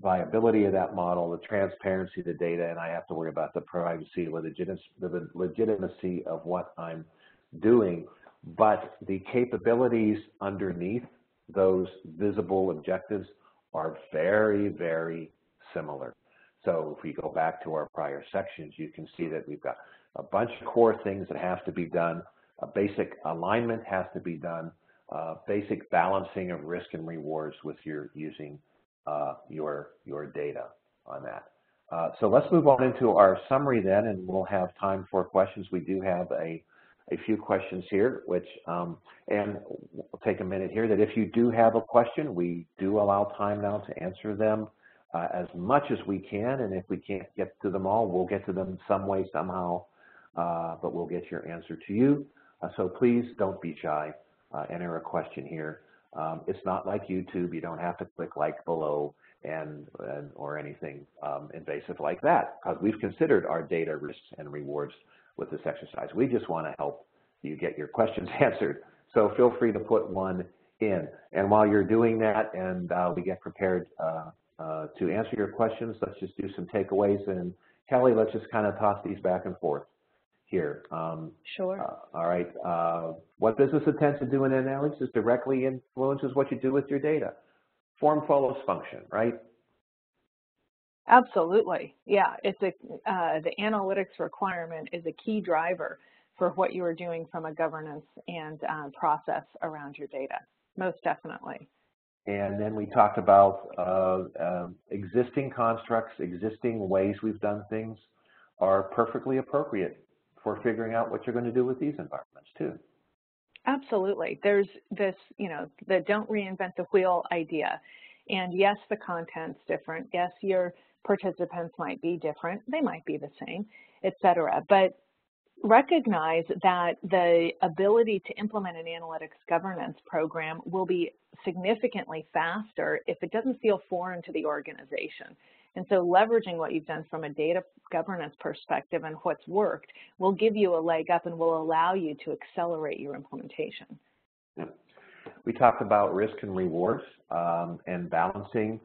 viability of that model, the transparency of the data, and I have to worry about the privacy, the legitimacy of what I'm doing. But the capabilities underneath those visible objectives are very, very similar. So if we go back to our prior sections, you can see that we've got a bunch of core things that have to be done. A basic alignment has to be done. Basic balancing of risk and rewards with your using your data on that. So let's move on into our summary then, and we'll have time for questions. We do have a few questions here, which, and we'll take a minute here, that if you do have a question, we do allow time now to answer them as much as we can, and if we can't get to them all, we'll get to them some way, somehow, but we'll get your answer to you. So please don't be shy, enter a question here. It's not like YouTube. You don't have to click like below and or anything invasive like that, because we've considered our data risks and rewards with this exercise. We just want to help you get your questions answered. So feel free to put one in. And while you're doing that and we get prepared to answer your questions, let's just do some takeaways. And Kelly, let's just kind of toss these back and forth here. Sure. All right. What business attempts to do in analysis directly influences what you do with your data. Form follows function, right? Absolutely. Yeah, it's the analytics requirement is a key driver for what you are doing from a governance and process around your data, most definitely. And then we talked about existing constructs, existing ways we've done things are perfectly appropriate for figuring out what you're going to do with these environments too. Absolutely. There's this, you know, the don't reinvent the wheel idea. And yes, the content's different. Yes, your participants might be different. They might be the same, et cetera. But recognize that the ability to implement an analytics governance program will be significantly faster if it doesn't feel foreign to the organization. And so leveraging what you've done from a data governance perspective and what's worked will give you a leg up and will allow you to accelerate your implementation. Yeah. We talked about risk and rewards and balancing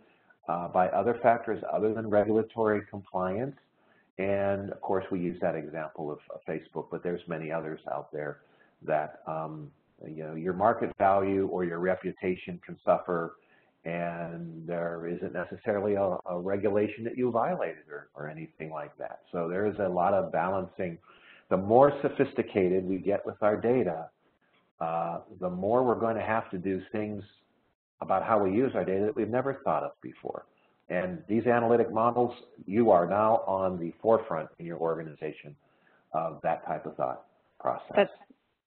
by other factors other than regulatory compliance. And of course, we use that example of Facebook, but there's many others out there that, you know, your market value or your reputation can suffer and there isn't necessarily a regulation that you violated or anything like that. So there is a lot of balancing. The more sophisticated we get with our data, the more we're going to have to do things about how we use our data that we've never thought of before. And these analytic models, you are now on the forefront in your organization of that type of thought process.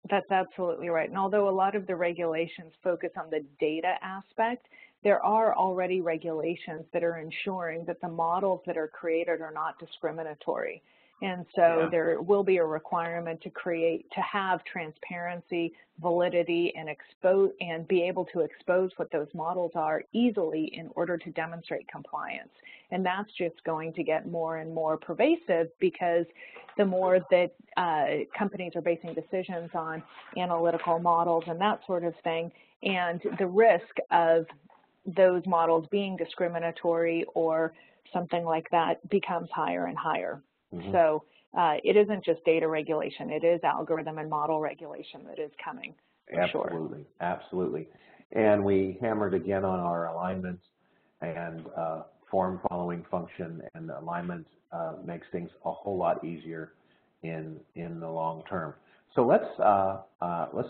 That's absolutely right. And although a lot of the regulations focus on the data aspect, there are already regulations that are ensuring that the models that are created are not discriminatory. And so there will be a requirement to have transparency, validity, and be able to expose what those models are easily in order to demonstrate compliance. And that's just going to get more and more pervasive, because the more that companies are basing decisions on analytical models and that sort of thing, and the risk of those models being discriminatory or something like that becomes higher and higher. Mm-hmm. So it isn't just data regulation, it is algorithm and model regulation that is coming. Absolutely, sure. Absolutely. And we hammered again on our alignments and form following function, and alignment makes things a whole lot easier in the long term. So let's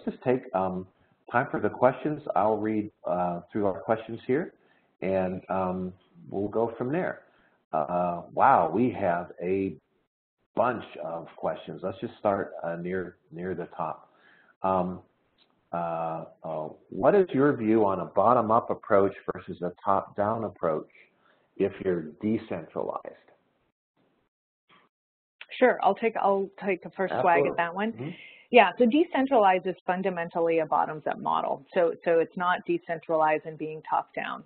just take time for the questions. I'll read through our questions here, and we'll go from there. Wow, we have a bunch of questions. Let's just start near the top. What is your view on a bottom-up approach versus a top-down approach if you're decentralized? Sure, I'll take the first swag at that one. Mm-hmm. Yeah, so decentralized is fundamentally a bottoms-up model. So it's not decentralized and being top-down.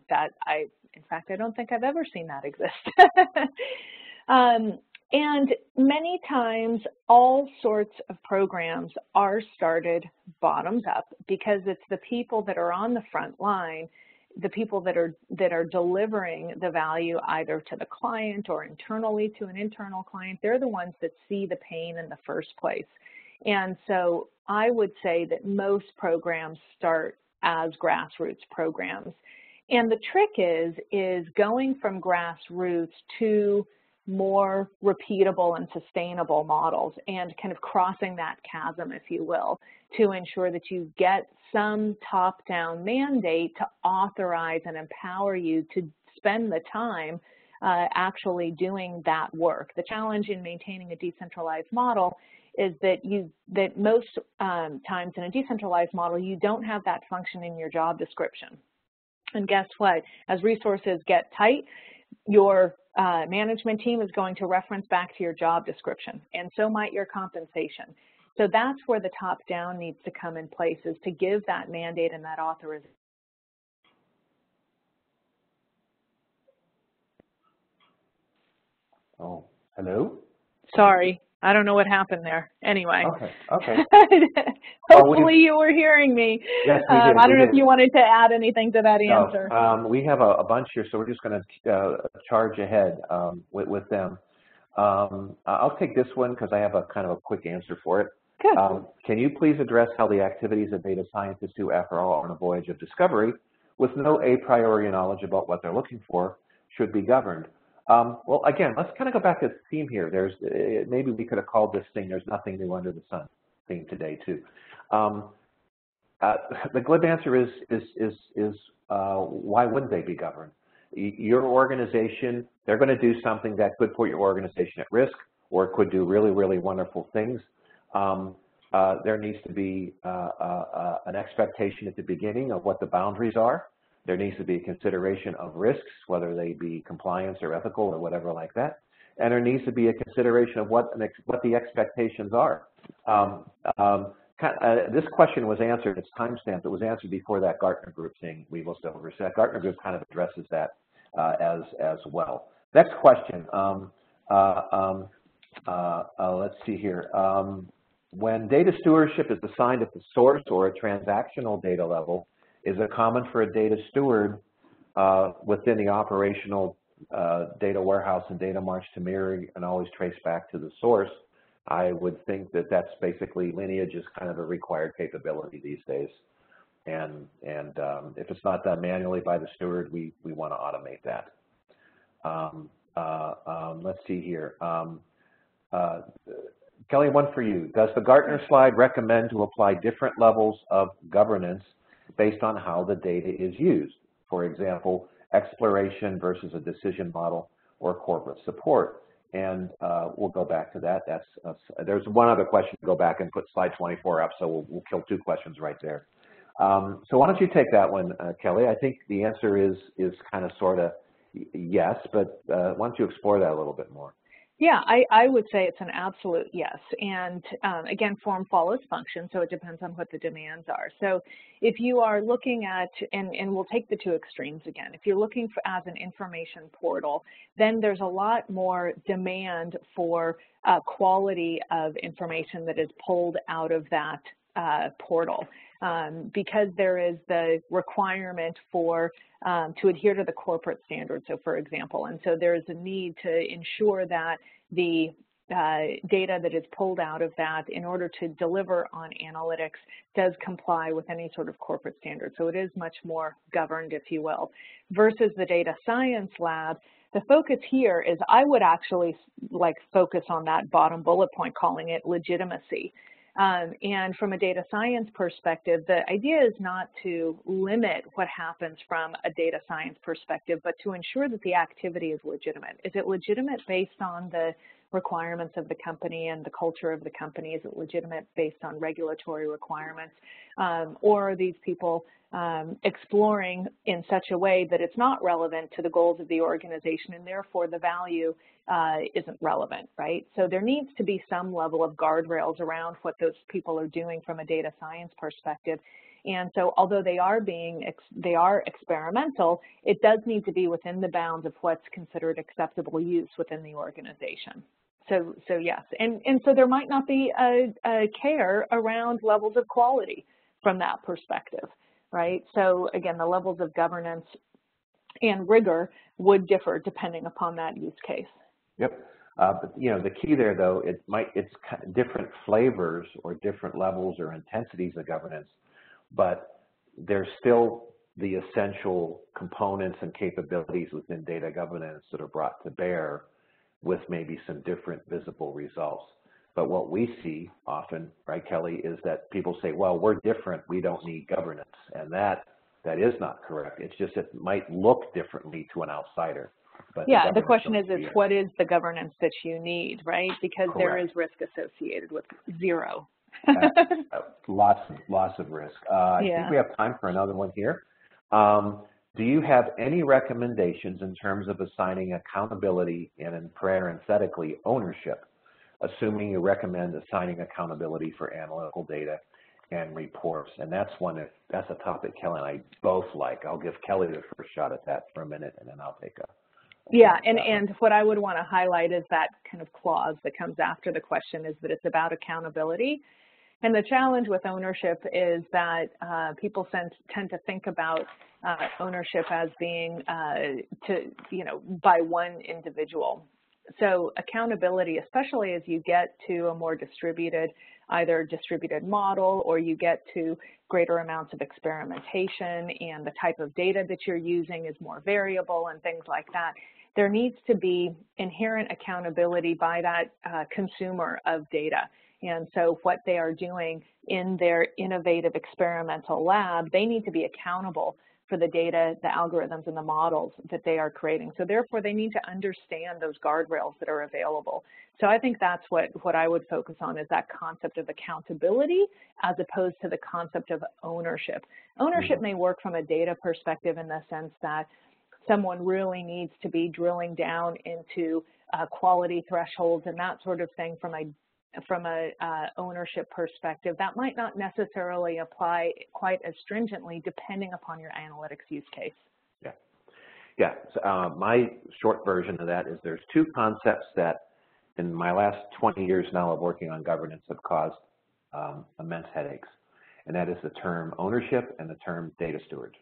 In fact, I don't think I've ever seen that exist. And many times, all sorts of programs are started bottoms up, because it's the people that are on the front line, the people that are delivering the value either to the client or internally to an internal client. They're the ones that see the pain in the first place. And so I would say that most programs start as grassroots programs. And the trick is going from grassroots to more repeatable and sustainable models, and kind of crossing that chasm, if you will, to ensure that you get some top-down mandate to authorize and empower you to spend the time actually doing that work. The challenge in maintaining a decentralized model is that most times in a decentralized model, you don't have that function in your job description. And guess what? As resources get tight, your management team is going to reference back to your job description, and so might your compensation. So that's where the top-down needs to come in place, is to give that mandate and that authorization. Oh, hello? Sorry. I don't know what happened there. Anyway, okay. Hopefully you were hearing me. Yes, we did. I don't know if you wanted to add anything to that answer. No. We have a bunch here, so we're just going to charge ahead with them. I'll take this one because I have a kind of a quick answer for it. Good. Can you please address how the activities of data scientists, who after all are on a voyage of discovery with no a priori knowledge about what they're looking for, should be governed? Well, again, let's kind of go back to the theme here. Maybe we could have called this thing "There's Nothing New Under the Sun" theme today too. The glib answer is why wouldn't they be governed? Your organization, they're going to do something that could put your organization at risk, or could do really, really wonderful things. There needs to be an expectation at the beginning of what the boundaries are. There needs to be a consideration of risks, whether they be compliance or ethical or whatever like that. And there needs to be a consideration of what the expectations are. This question was answered, it's timestamped, it was answered before that Gartner group thing we looked over. So that Gartner group kind of addresses that as well. Next question, let's see here. When data stewardship is assigned at the source or a transactional data level, is it common for a data steward within the operational data warehouse and data march to mirror and always trace back to the source? I would think that that's basically lineage is kind of a required capability these days. And if it's not done manually by the steward, we want to automate that. Let's see here. Kelly, one for you. Does the Gartner slide recommend to apply different levels of governance based on how the data is used? For example, exploration versus a decision model or corporate support. And we'll go back to that. There's one other question to go back and put slide 24 up, so we'll kill two questions right there. So why don't you take that one, Kelly? I think the answer is kind of sort of yes, but why don't you explore that a little bit more? Yeah, I would say it's an absolute yes. And again, form follows function, so it depends on what the demands are. So if you are looking at, and we'll take the two extremes again, if you're looking for, as an information portal, then there's a lot more demand for quality of information that is pulled out of that portal. Because there is the requirement for to adhere to the corporate standards, so for example, and so there is a need to ensure that the data that is pulled out of that in order to deliver on analytics does comply with any sort of corporate standard. So it is much more governed, if you will, versus the data science lab. The focus here is I would actually like focus on that bottom bullet point, calling it legitimacy. And from a data science perspective, the idea is not to limit what happens from a data science perspective, but to ensure that the activity is legitimate. Is it legitimate based on the requirements of the company and the culture of the company? Is it legitimate based on regulatory requirements? Or are these people exploring in such a way that it's not relevant to the goals of the organization and therefore the value isn't relevant, right? So there needs to be some level of guardrails around what those people are doing from a data science perspective. And so although they are experimental, it does need to be within the bounds of what's considered acceptable use within the organization. So yes, and so there might not be a care around levels of quality from that perspective, right? So again, the levels of governance and rigor would differ depending upon that use case. Yep. But you know, the key there though, it's kind of different flavors or different levels or intensities of governance, but there's still the essential components and capabilities within data governance that are brought to bear with maybe some different visible results. But what we see often, right, Kelly, is that people say, well, we're different, we don't need governance. And that is not correct. It's just it might look differently to an outsider. But yeah, the question is what is the governance that you need, right? Because correct. There is risk associated with zero. Lots of risk. I think we have time for another one here. Do you have any recommendations in terms of assigning accountability and parenthetically ownership, assuming you recommend assigning accountability for analytical data and reports? And that's a topic Kelly and I both like. I'll give Kelly the first shot at that for a minute, and then I'll take a yeah, and what I would want to highlight is that kind of clause that comes after the question is that it's about accountability. And the challenge with ownership is that people tend to think about ownership as being by one individual. So accountability, especially as you get to a more distributed, either distributed model or you get to greater amounts of experimentation and the type of data that you're using is more variable and things like that, there needs to be inherent accountability by that consumer of data. And so what they are doing in their innovative experimental lab, they need to be accountable for the data, the algorithms, and the models that they are creating. So therefore, they need to understand those guardrails that are available. So I think that's what I would focus on is that concept of accountability as opposed to the concept of ownership. Ownership may work from a data perspective in the sense that someone really needs to be drilling down into quality thresholds and that sort of thing from a ownership perspective, that might not necessarily apply quite as stringently depending upon your analytics use case. Yeah. Yeah. So, my short version of that is there's two concepts that in my last 20 years now of working on governance have caused immense headaches, and that is the term ownership and the term data steward.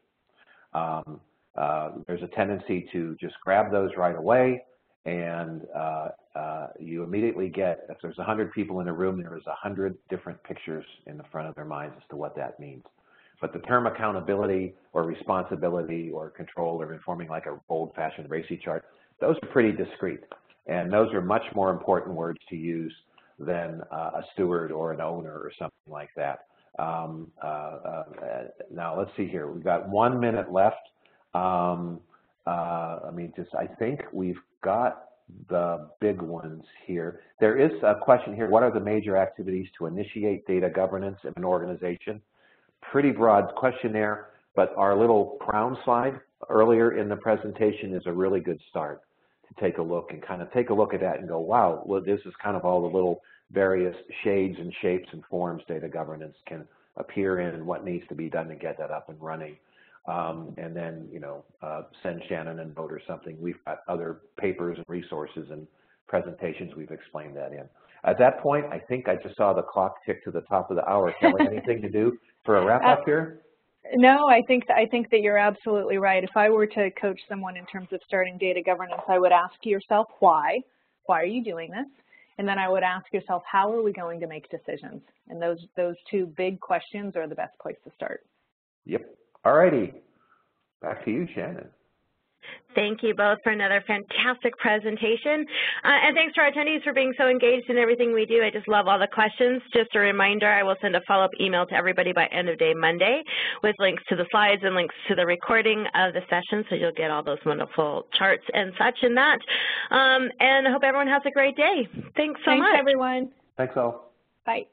There's a tendency to just grab those right away, and you immediately get, if there's 100 people in a room, there is 100 different pictures in the front of their minds as to what that means. But the term accountability or responsibility or control or informing, like a old-fashioned RACY chart, those are pretty discrete. And those are much more important words to use than a steward or an owner or something like that. Now, let's see here. We've got 1 minute left. I think we've got the big ones here. There is a question here. What are the major activities to initiate data governance in an organization? Pretty broad question there, but our little crown slide earlier in the presentation is a really good start to take a look and kind of take a look at that and go, wow, well, this is kind of all the little various shades and shapes and forms data governance can appear in and what needs to be done to get that up and running. And then, send Shannon a note or something. We've got other papers and resources and presentations we've explained that in. At that point, I think I just saw the clock tick to the top of the hour. Kelly, anything to do for a wrap up here? No, I think that you're absolutely right. If I were to coach someone in terms of starting data governance, I would ask yourself, why? Why are you doing this? And then I would ask yourself, how are we going to make decisions? And those two big questions are the best place to start. Yep. All righty. Back to you, Shannon. Thank you both for another fantastic presentation. And thanks to our attendees for being so engaged in everything we do. I just love all the questions. Just a reminder, I will send a follow-up email to everybody by end of day Monday with links to the slides and links to the recording of the session, so you'll get all those wonderful charts and such and that. And I hope everyone has a great day. Thanks so much. Thanks, everyone. Thanks, all. Bye.